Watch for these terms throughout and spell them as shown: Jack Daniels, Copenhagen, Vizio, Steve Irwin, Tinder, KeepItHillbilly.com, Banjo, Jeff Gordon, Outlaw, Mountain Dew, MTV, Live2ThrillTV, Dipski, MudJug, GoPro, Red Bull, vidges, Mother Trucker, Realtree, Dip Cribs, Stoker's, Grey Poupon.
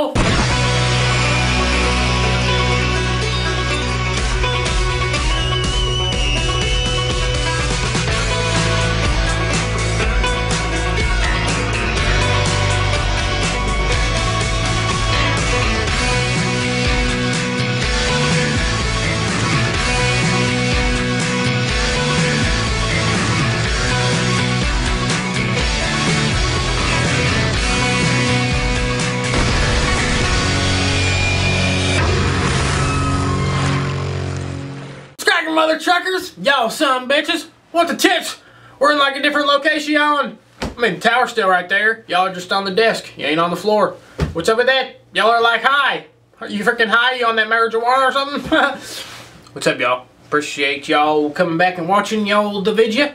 Ow! Truckers, y'all some bitches, what the tips? We're in like a different location, y'all. And I mean, the tower's still right there. Y'all are just on the desk. You ain't on the floor. What's up with that? Y'all are like high. Are you freaking high? You on that marijuana or something? What's up, y'all? Appreciate y'all coming back and watching y'all the video.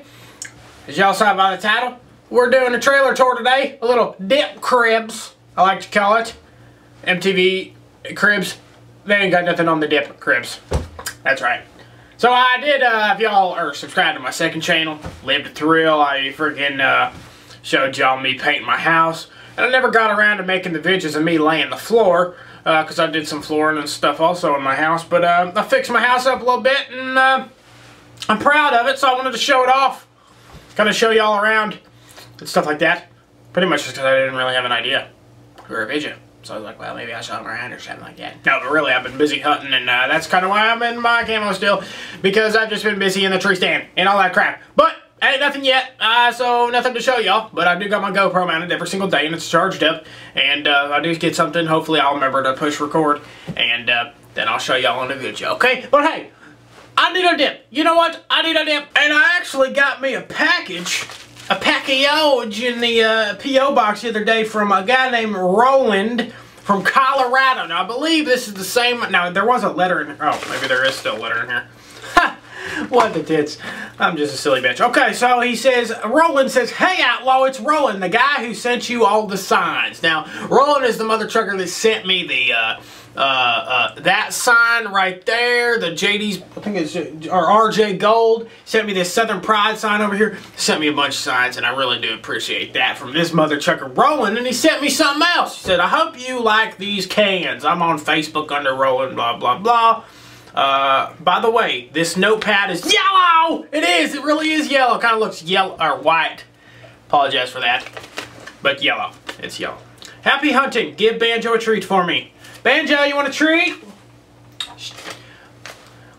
As y'all saw by the title, we're doing a trailer tour today. A little dip cribs, I like to call it. MTV cribs. They ain't got nothing on the dip cribs. That's right. So I did, if y'all are subscribed to my second channel, Live to Thrill, I freaking showed y'all me painting my house. And I never got around to making the videos of me laying the floor, because I did some flooring and stuff also in my house. But I fixed my house up a little bit, and I'm proud of it, so I wanted to show it off. Kind of show y'all around and stuff like that. Pretty much just because I didn't really have an idea or a vision. So I was like, well, maybe I saw him around or something like that. No, but really, I've been busy hunting, and that's kind of why I'm in my camo still, because I've just been busy in the tree stand and all that crap. But ain't nothing yet, so nothing to show y'all. But I do got my GoPro mounted every single day, and it's charged up. And I do get something. Hopefully, I'll remember to push record, and then I'll show y'all in a video. Okay? But hey, I need a dip. You know what? I need a dip, and I actually got me a package. A package in the P.O. box the other day from a guy named Roland from Colorado. Now, I believe this is the same. Now, there was a letter in here. Oh, maybe there is still a letter in here. Ha! What the tits. I'm just a silly bitch. Okay, so he says, Roland says, hey, Outlaw, it's Roland, the guy who sent you all the signs. Now, Roland is the mother trucker that sent me the, that sign right there, the JD's, I think it's, or RJ Gold, sent me this Southern Pride sign over here, sent me a bunch of signs, and I really do appreciate that from this mother trucker Roland. And he sent me something else. He said, I hope you like these cans. I'm on Facebook under Roland, blah, blah, blah. By the way, this notepad is yellow! It is! It really is yellow. It kind of looks yellow, or white. Apologize for that. But yellow. It's yellow. Happy hunting. Give Banjo a treat for me. Banjo, you want a treat?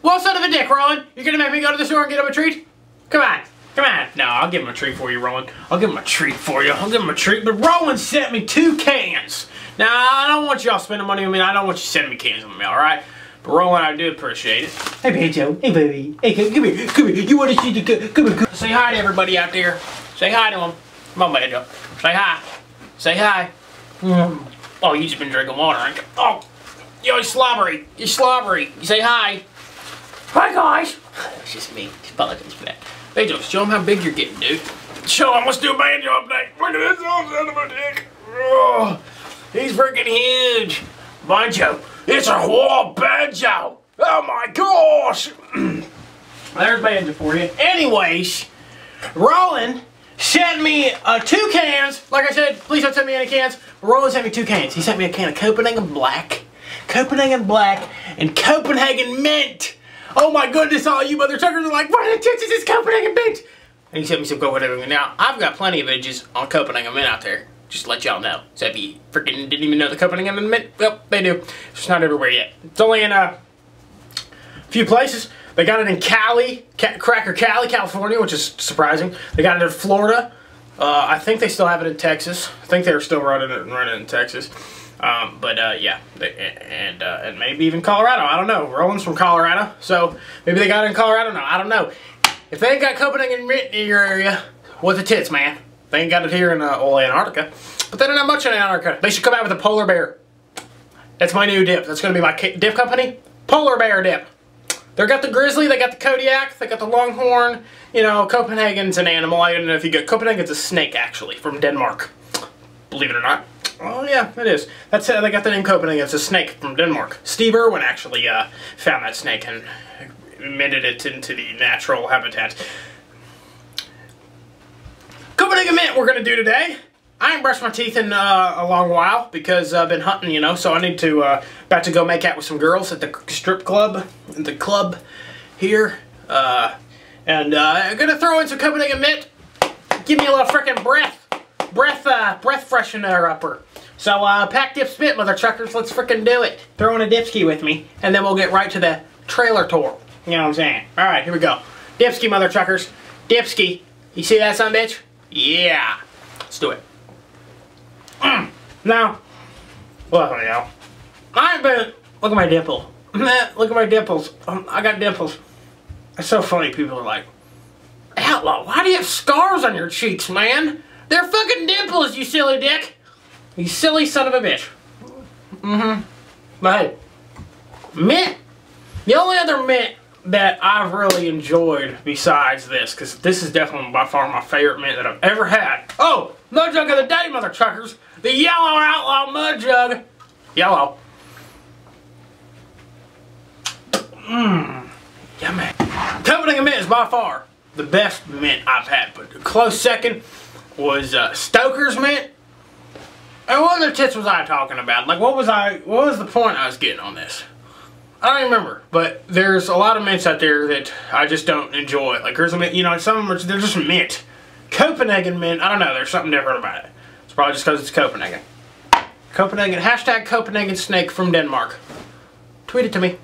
Well, son of a dick, Roland. You're gonna make me go to the store and get him a treat? Come on. Come on. No, I'll give him a treat for you, Roland. I'll give him a treat for you. I'll give him a treat. But Roland sent me 2 cans. Now, I don't want y'all spending money on me. I don't want you sending me cans on me, alright? But Roland, I do appreciate it. Hey, Banjo. Hey, baby. Hey, come here. Come here. You want to see the come here. Say hi to everybody out there. Say hi to them. Come on, Banjo. Say hi. Say hi. Mm. Oh, you just been drinking water, ain't you? Oh, yo, he's slobbery. You're slobbery. You say hi. Hi, guys. It's just me. Apologies for that. Banjo, show him how big you're getting, dude. Show him. Let's do a Banjo update. Look at this old son of a dick. Oh, he's freaking huge. Banjo. It's a whole Banjo. Oh, my gosh. There's Banjo for you. Anyways, Roland sent me 2 cans. Like I said, please don't send me any cans. Roland sent me 2 cans. He sent me a can of Copenhagen Black, and Copenhagen Mint. Oh my goodness, all you mother truckers are like, what in the tits is this Copenhagen Mint? And he sent me some Copenhagen Mint. Now, I've got plenty of images on Copenhagen Mint out there. Just to let y'all know. So if you freaking didn't even know the Copenhagen Mint, well, they do. It's just not everywhere yet. It's only in a few places. They got it in Cali, Cracker Cali, California, which is surprising. They got it in Florida. I think they still have it in Texas. I think they're still running it in Texas. Yeah, and maybe even Colorado. I don't know. Roland's from Colorado, so maybe they got it in Colorado. No, I don't know. If they ain't got Copenhagen Mint in your area, what the tits, man? They ain't got it here in old Antarctica. But they don't have much in Antarctica. They should come out with a polar bear. That's my new dip. That's going to be my dip company. Polar bear dip. They got the grizzly, they got the Kodiak, they got the longhorn. You know, Copenhagen's an animal. I don't know if you get Copenhagen's a snake, actually, from Denmark. Believe it or not. Oh, yeah, it is. That's how they got the name Copenhagen. It's a snake from Denmark. Steve Irwin actually found that snake and admitted it into the natural habitat. Copenhagen Mint we're going to do today. I ain't brushed my teeth in a long while because I've been hunting, you know, so I need to, about to go make out with some girls at the strip club, the club here, and I'm gonna throw in some Copenhagen Mint, give me a little frickin' breath freshener-upper. So, pack, dip, spit, mother truckers, let's frickin' do it. Throw in a dipski with me, and then we'll get right to the trailer tour, you know what I'm saying? Alright, here we go. Dipski, mother truckers, dipski, you see that son bitch? Yeah, let's do it. Now, look at y'all. I've been, look at my dimple. Look at my dimples. I got dimples. It's so funny, people are like, Outlaw, why do you have scars on your cheeks, man? They're fucking dimples, you silly dick. You silly son of a bitch. Mm-hmm. But hey, mint. The only other mint that I've really enjoyed besides this, because this is definitely by far my favorite mint that I've ever had. Oh, MudJug of the day, mother truckers. The yellow Outlaw MudJug. Yellow. Mmm. Yummy. Copenhagen Mint is by far the best mint I've had, but a close second was Stoker's mint. And what other tits was I talking about? Like, what was the point I was getting on this? I don't remember, but there's a lot of mints out there that I just don't enjoy. Like, there's a mint, you know, some of them are, they're just mint. Copenhagen mint, I don't know, there's something different about it. It's probably just because it's Copenhagen. Copenhagen, hashtag Copenhagen snake from Denmark. Tweet it to me.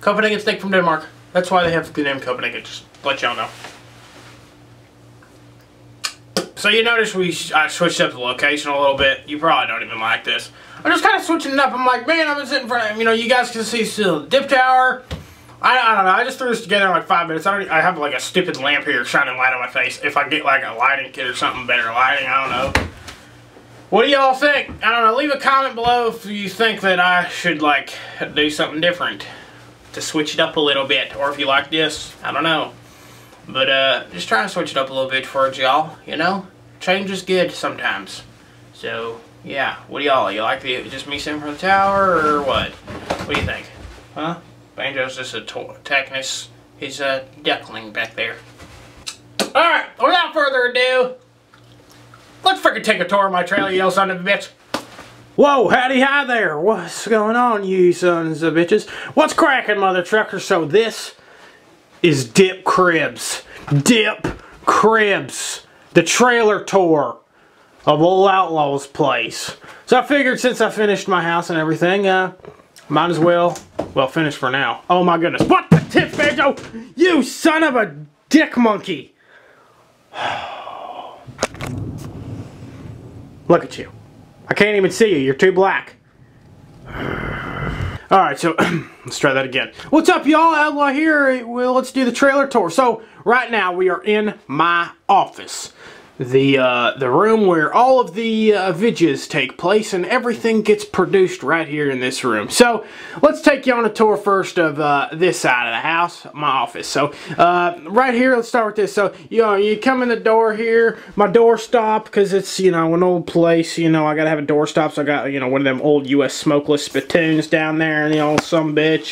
Copenhagen snake from Denmark. That's why they have the name Copenhagen, just to let y'all know. So you notice I switched up the location a little bit. You probably don't even like this. I'm just kind of switching it up. I'm like, man, I've been sitting in front of, you know, you guys can see still the dip tower. I don't know. I just threw this together in like 5 minutes. I have like a stupid lamp here shining light on my face. If I get like a lighting kit or something, better lighting, I don't know. What do y'all think? I don't know. Leave a comment below if you think that I should like do something different to switch it up a little bit. Or if you like this, I don't know. But just try to switch it up a little bit for y'all, you know? Change is good sometimes. So, yeah. What do y'all? You like the just me sitting from the tower or what? What do you think? Huh? Banjo's just a technist. He's a duckling back there. Alright, without further ado, let's frickin' take a tour of my trailer, you son of a bitch. Whoa, howdy, hi there. What's going on, you sons of bitches? What's cracking, mother truckers? So this is Dip Cribs. Dip Cribs. The trailer tour of Old Outlaw's place. So I figured since I finished my house and everything, might as well, finish for now. Oh my goodness. What the tip, Banjo? You son of a dick monkey. Look at you. I can't even see you. You're too black. Alright, so let's try that again. What's up, y'all? Outlaw here. Well, let's do the trailer tour. So, right now we are in my office. The room where all of the vidges take place and everything gets produced right here in this room. So, let's take you on a tour first of this side of the house, my office. So, right here, let's start with this. So, you know, you come in the door here, my door stop, because it's, you know, an old place, you know, I gotta have a door stop, so I got, you know, one of them old U.S. smokeless spittoons down there, and you know, some bitch.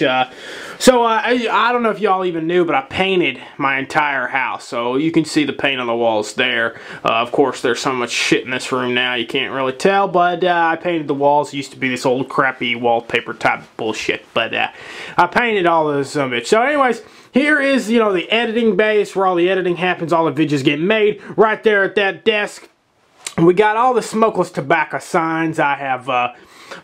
So I don't know if y'all even knew, but I painted my entire house, so you can see the paint on the walls there. Of course, there's so much shit in this room now, you can't really tell, but I painted the walls. It used to be this old crappy wallpaper type bullshit, but I painted all of this bitch. So anyways, here is, you know, the editing base where all the editing happens, all the vidges get made, right there at that desk. We got all the smokeless tobacco signs I have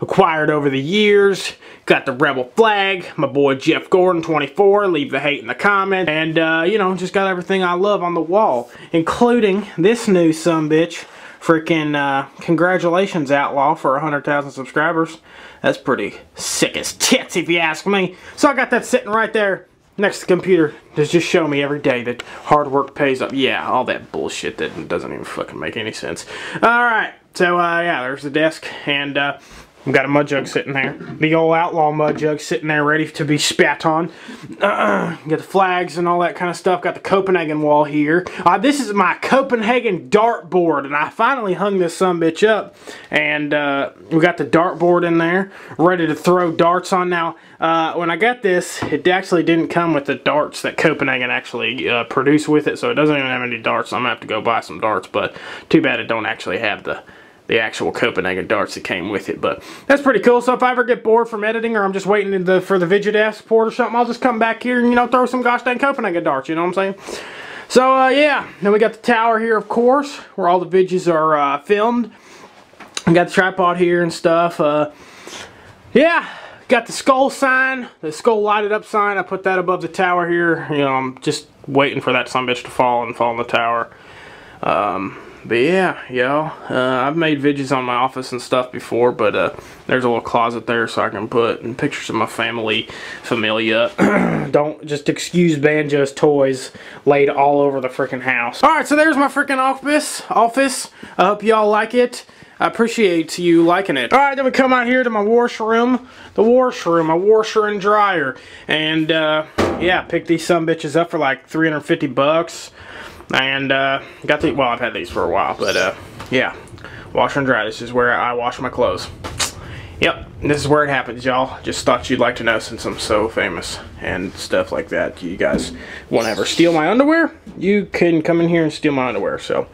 acquired over the years. Got the rebel flag, my boy Jeff Gordon, 24, leave the hate in the comment, and you know, just got everything I love on the wall, including this new sumbitch. Freaking congratulations, Outlaw, for 100,000 subscribers. That's pretty sick as tits if you ask me. So I got that sitting right there next to the computer to just show me every day that hard work pays up. Yeah, all that bullshit that doesn't even fucking make any sense. Alright, so yeah, there's the desk, and I've got a MudJug sitting there. The old Outlaw MudJug sitting there ready to be spat on. Got the flags and all that kind of stuff. Got the Copenhagen wall here. This is my Copenhagen dartboard, and I finally hung this sumbitch up. And we got the dartboard in there, ready to throw darts on. Now, when I got this, it actually didn't come with the darts that Copenhagen actually produced with it, so it doesn't even have any darts. I'm going to have to go buy some darts, but too bad it don't actually have the the actual Copenhagen darts that came with it. But that's pretty cool. So if I ever get bored from editing, or I'm just waiting for the video to export or something, I'll just come back here and, you know, throw some gosh dang Copenhagen darts, you know what I'm saying? So yeah, then we got the tower here, of course, where all the videos are filmed. We got the tripod here and stuff. Yeah, got the skull sign, the skull lighted up sign. I put that above the tower here. You know, I'm just waiting for that sumbitch to fall and fall in the tower. But yeah, y'all, I've made videos on my office and stuff before, but there's a little closet there so I can put pictures of my family, familia. Don't just excuse Banjo's toys laid all over the freaking house. Alright, so there's my freaking office. I hope y'all like it. I appreciate you liking it. Alright, then we come out here to my washroom. The washroom, my washer and dryer. And, yeah, picked these sumbitches up for like 350 bucks. And got the, well, I've had these for a while, but yeah, wash and dry. This is where I wash my clothes. Yep, this is where it happens, y'all. Just thought you'd like to know, since I'm so famous and stuff like that. You guys won't ever steal my underwear. You can come in here and steal my underwear. So,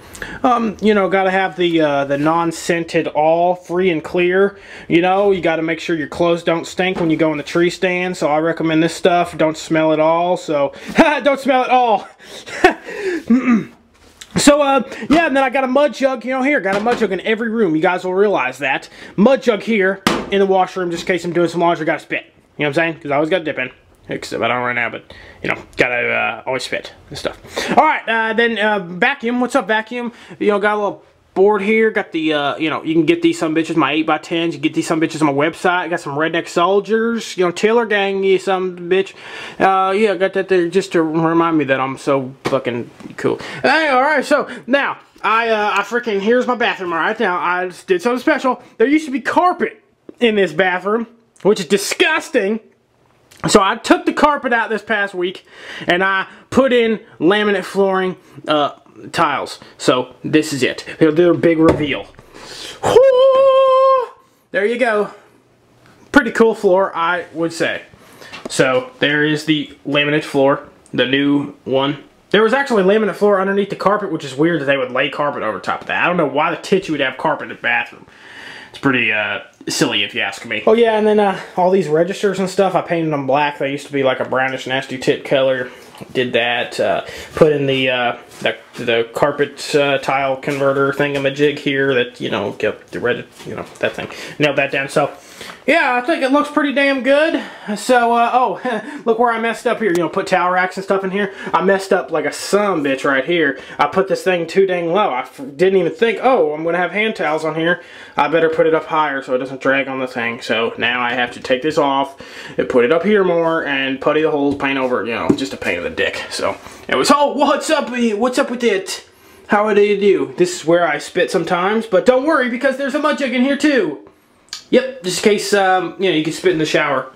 you know, gotta have the non-scented, all free and clear. You know, you gotta make sure your clothes don't stink when you go in the tree stand. So I recommend this stuff. Don't smell at all. So, don't smell at all. So, yeah, and then I got a MudJug, you know, here. Got a MudJug in every room. You guys will realize that. MudJug here in the washroom, just in case I'm doing some laundry. Gotta spit. You know what I'm saying? Because I always got to dip in. Except I don't right now, but, you know, gotta always spit and stuff. Alright, then vacuum. What's up, vacuum? You know, got a little board here. Got the, you know, you can get these sumbitches, my 8x10s. You can get these sumbitches on my website. Got some Redneck Soldiers. You know, Taylor Gang, you sumbitch. Yeah, got that there just to remind me that I'm so fucking cool. Hey, alright, so now, I freaking, here's my bathroom right now. I just did something special. There used to be carpet in this bathroom, which is disgusting. So I took the carpet out this past week and I put in laminate flooring tiles. So this is it. They'll do a big reveal. Whoo! There you go. Pretty cool floor, I would say. So there is the laminate floor, the new one. There was actually laminate floor underneath the carpet, which is weird that they would lay carpet over top of that. I don't know why the titch would have carpet in the bathroom. It's pretty silly if you ask me. Oh yeah, and then all these registers and stuff, I painted them black. They used to be like a brownish nasty tip color. Did that, put in the carpet tile converter thingamajig here that, you know, get the red, you know, that thing. Nailed that down. So yeah, I think it looks pretty damn good. So oh, look where I messed up here. You know, put towel racks and stuff in here. I messed up like a sumbitch right here. I put this thing too dang low. I didn't even think, oh, I'm gonna have hand towels on here. I better put it up higher so it doesn't drag on the thing. So now I have to take this off and put it up here more and putty the holes, paint over, you know, just a pain in the dick. So it was, oh, what's up? What's up with it? How do you do? This is where I spit sometimes, but don't worry because there's a MudJug in here too. Yep, just in case, you know, you can spit in the shower.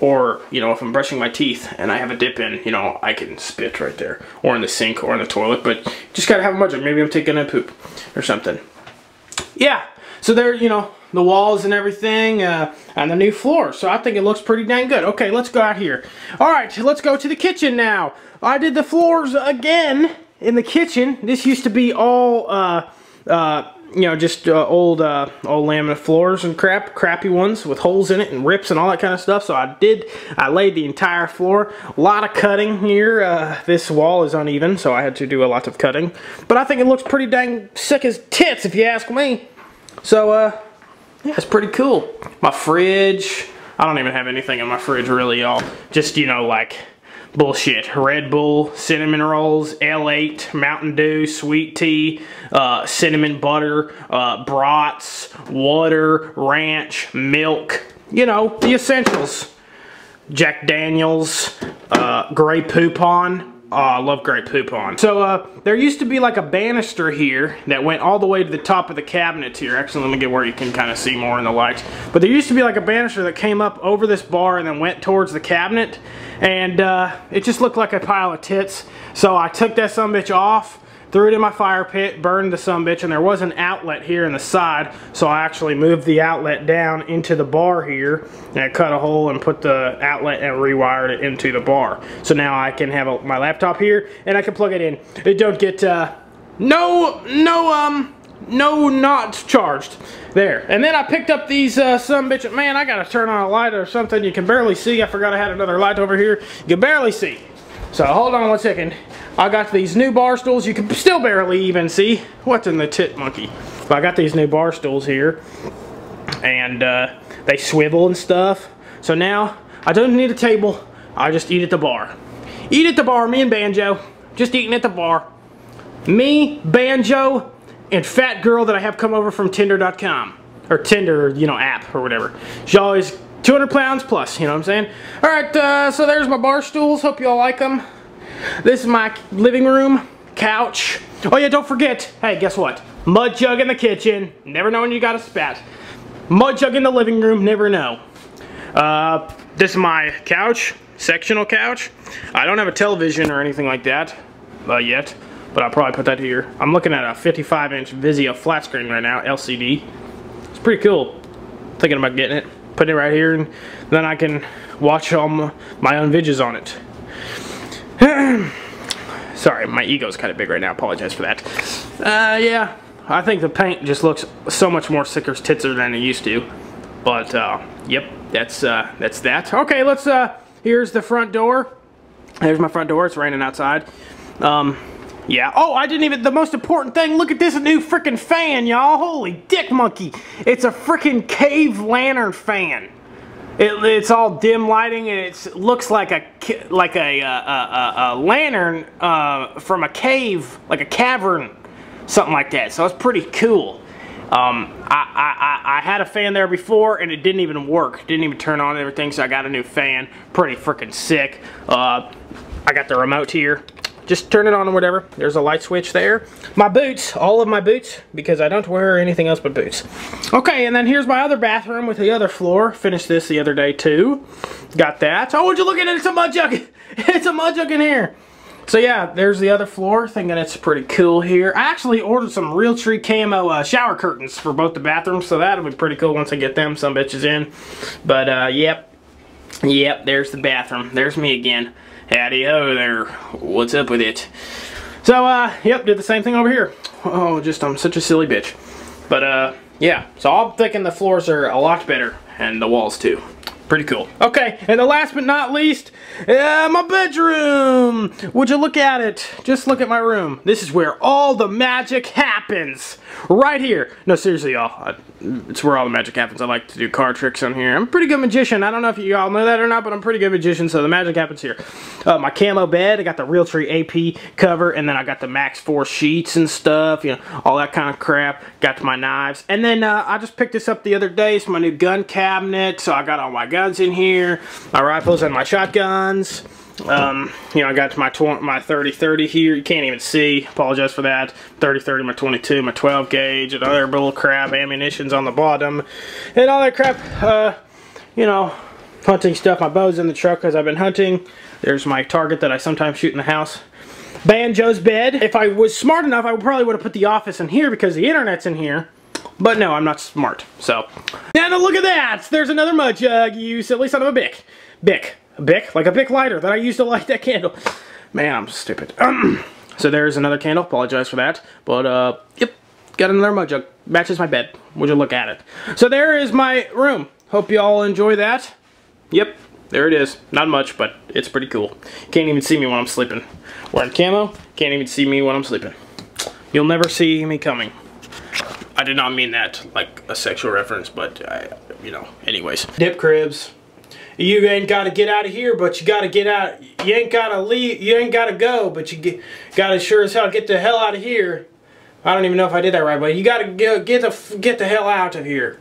Or, you know, if I'm brushing my teeth and I have a dip in, you know, I can spit right there. Or in the sink or in the toilet, but just gotta have a MudJug. Maybe I'm taking a poop or something. Yeah, so there, you know, the walls and everything, and the new floor. So I think it looks pretty dang good. Okay, let's go out here. Alright, let's go to the kitchen now. I did the floors again in the kitchen. This used to be all, you know, just old laminate floors and crappy ones with holes in it and rips and all that kind of stuff. So I laid the entire floor. A lot of cutting here. This wall is uneven, so I had to do a lot of cutting. But I think it looks pretty dang sick as tits, if you ask me. So, yeah, it's pretty cool. My fridge. I don't even have anything in my fridge, really, y'all. Just, you know, like, bullshit. Red Bull, cinnamon rolls, L8, Mountain Dew, sweet tea, cinnamon butter, brats, water, ranch, milk. You know, the essentials. Jack Daniels, Grey Poupon. Oh, I love Grey Poupon. So, there used to be like a banister here that went all the way to the top of the cabinets here. Actually, let me get where you can kind of see more in the lights. But there used to be like a banister that came up over this bar and then went towards the cabinet. And, it just looked like a pile of tits. So I took that sumbitch off, threw it in my fire pit, burned the sumbitch, and there was an outlet here in the side. So I actually moved the outlet down into the bar here. And I cut a hole and put the outlet and rewired it into the bar. So now I can have my laptop here and I can plug it in. It don't get no no knots charged there. And then I picked up these sumbitches. Man, I gotta turn on a light or something. You can barely see. I forgot I had another light over here. You can barely see. So hold on one second. I got these new bar stools. You can still barely even see. What's in the tit monkey? But I got these new bar stools here, and they swivel and stuff. So now I don't need a table. I just eat at the bar. Eat at the bar, me and Banjo. Just eating at the bar. Me, Banjo, and fat girl that I have come over from Tinder.com. Or Tinder, you know, app or whatever. She's always 200 pounds plus, you know what I'm saying? Alright, so there's my bar stools. Hope y'all like them. This is my living room couch. Oh yeah, don't forget, hey, guess what? MudJug in the kitchen. Never know when you got a spat. MudJug in the living room, never know. This is my couch. Sectional couch. I don't have a television or anything like that yet, but I'll probably put that here. I'm looking at a 55-inch Vizio flat screen right now, LCD. It's pretty cool. Thinking about getting it, putting it right here, and then I can watch all my own vidges on it. Sorry, my ego's kind of big right now. Apologize for that. Yeah, I think the paint just looks so much more sicker titser than it used to. But yep, that's that. Okay, let's. Here's the front door. There's my front door. It's raining outside. Yeah. Oh, I didn't even... The most important thing. Look at this new freaking fan, y'all. Holy dick monkey. It's a freaking cave lantern fan. It's all dim lighting, and it looks like a lantern from a cave, like a cavern, something like that. So it's pretty cool. I had a fan there before, and it didn't even work. Didn't even turn on and everything, so I got a new fan. Pretty freaking sick. I got the remote here. Just turn it on or whatever. There's a light switch there. My boots. All of my boots, because I don't wear anything else but boots. Okay, and then here's my other bathroom with the other floor. Finished this the other day, too. Got that. Oh, would you look at it? It's a MudJug. It's a MudJug in here. So yeah, there's the other floor, thinking it's pretty cool here. I actually ordered some Realtree camo shower curtains for both the bathrooms, so that'll be pretty cool once I get them some bitches in. But yep, there's the bathroom. There's me again. Howdy ho there. What's up with it? So yep, did the same thing over here. Oh, just I'm such a silly bitch. But yeah, so I'm thinking the floors are a lot better, and the walls too. Pretty cool. Okay, and the last but not least, my bedroom. Would you look at it? Just look at my room. This is where all the magic happens. Right here. No, seriously, y'all. It's where all the magic happens. I like to do card tricks on here. I'm a pretty good magician. I don't know if you all know that or not, but I'm a pretty good magician, so the magic happens here. My camo bed. I got the Realtree AP cover, and then I got the Max 4 sheets and stuff, you know, all that kind of crap. Got my knives. And then I just picked this up the other day. It's my new gun cabinet, so I got all my guns in here, my rifles and my shotguns. You know, I got my 30-30 here. You can't even see. Apologize for that. 30-30, my 22, my 12 gauge, and other bull crap. Ammunition's on the bottom, and all that crap. You know, hunting stuff. My bow's in the truck because I've been hunting. There's my target that I sometimes shoot in the house. Banjo's bed. If I was smart enough, I probably would have put the office in here because the internet's in here. But no, I'm not smart, so. Now look at that! There's another MudJug, you silly son of a bick. Bick? Like a Bic lighter that I used to light that candle. Man, I'm stupid. So there's another candle, apologize for that. But, yep, got another MudJug. Matches my bed. Would you look at it? So there is my room. Hope you all enjoy that. Yep, there it is. Not much, but it's pretty cool. Can't even see me when I'm sleeping. Wearing camo, can't even see me when I'm sleeping. You'll never see me coming. I did not mean that like a sexual reference, but you know, anyways. Dip cribs. You ain't gotta get out of here, but you gotta get out. You ain't gotta leave. You ain't gotta go, but you gotta sure as hell get the hell out of here. I don't even know if I did that right, but you gotta get the hell out of here.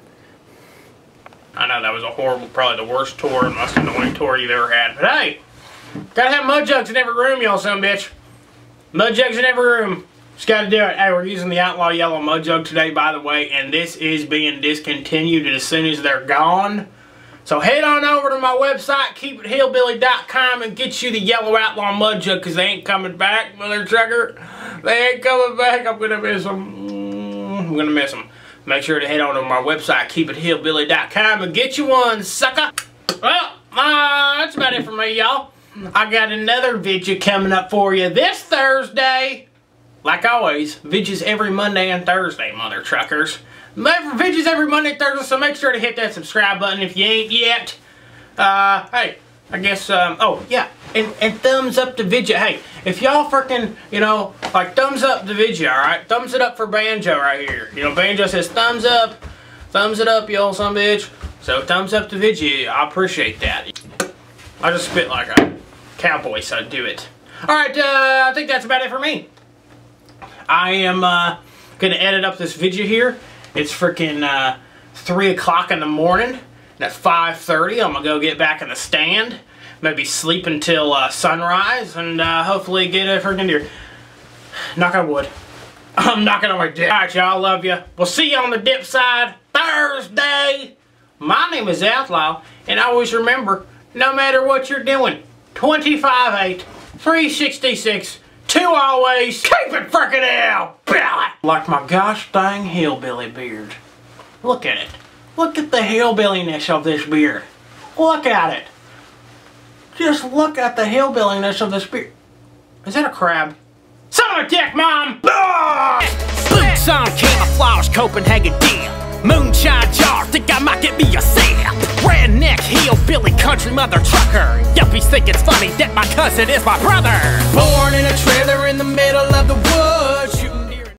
I know that was a horrible, probably the worst tour, most annoying tour you've ever had. But hey, gotta have MudJugs in every room, y'all sumbitch. MudJugs in every room. Just gotta do it. Hey, we're using the Outlaw Yellow MudJug today, by the way, and this is being discontinued as soon as they're gone. So head on over to my website, KeepItHillbilly.com, and get you the Yellow Outlaw MudJug, because they ain't coming back, mother trucker. They ain't coming back. I'm gonna miss them. I'm gonna miss them. Make sure to head on to my website, KeepItHillbilly.com, and get you one, sucker. Well, that's about it for me, y'all. I got another video coming up for you this Thursday. Like always, vidges every Monday and Thursday, mother truckers. Vidges every Monday and Thursday, so make sure to hit that subscribe button if you ain't yet. Hey, I guess, oh, yeah, and thumbs up the video. Hey, if y'all freaking, you know, like, thumbs up the video, alright? Thumbs it up for Banjo right here. You know, Banjo says thumbs up. Thumbs it up, you old son of a bitch. So, thumbs up the video. I appreciate that. I just spit like a cowboy, so do it. Alright, I think that's about it for me. I am gonna edit up this video here. It's freaking 3 o'clock in the morning. And at 5:30, I'm gonna go get back in the stand. Maybe sleep until sunrise, and hopefully get a freaking deer. Knock on wood. I'm knocking on my dick. Alright, y'all, love ya. We'll see you on the dip side Thursday. My name is Outlaw, and always remember, no matter what you're doing, 25/8, 366. To always keep it frickin' hillbilly! Like my gosh dang hillbilly beard. Look at it. Look at the hillbilliness of this beard. Look at it. Just look at the hillbilliness of this beard. Is that a crab? Son of a dick, Mom! Boots on camouflage, Copenhagen deal. Moonshine jar, think I might get me a sip. Redneck hillbilly country mother trucker. Yuppies think it's funny that my cousin is my brother. Born in a trailer in the middle of the woods.